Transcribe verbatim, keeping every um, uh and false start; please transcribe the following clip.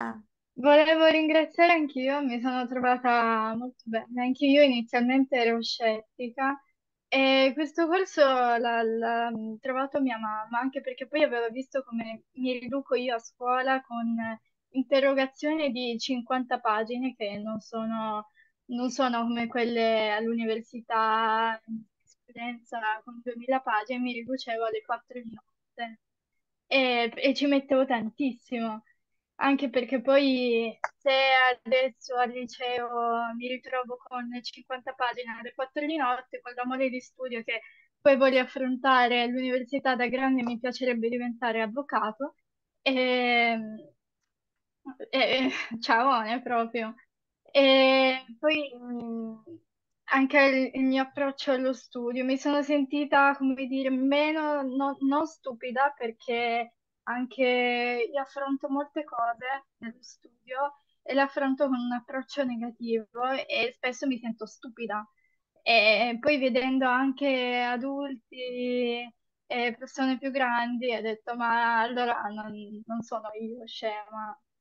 Ah, Volevo ringraziare anch'io, mi sono trovata molto bene. Anche io inizialmente ero scettica e questo corso l'ha l'ha trovato mia mamma, anche perché poi avevo visto come mi riduco io a scuola con interrogazioni di cinquanta pagine che non sono, non sono come quelle all'università, in giurisprudenza con duemila pagine, mi riducevo alle quattro di notte e e ci mettevo tantissimo. Anche perché poi se adesso al liceo mi ritrovo con cinquanta pagine alle quattro di notte, con la mole di studio che poi voglio affrontare all'università da grande, mi piacerebbe diventare avvocato. E, e, ciaone proprio. E poi mh, anche il, il mio approccio allo studio, mi sono sentita, come dire, meno, no- non stupida perché anche io affronto molte cose nello studio e le affronto con un approccio negativo e spesso mi sento stupida. E poi vedendo anche adulti e persone più grandi, ho detto, ma allora non, non sono io scema.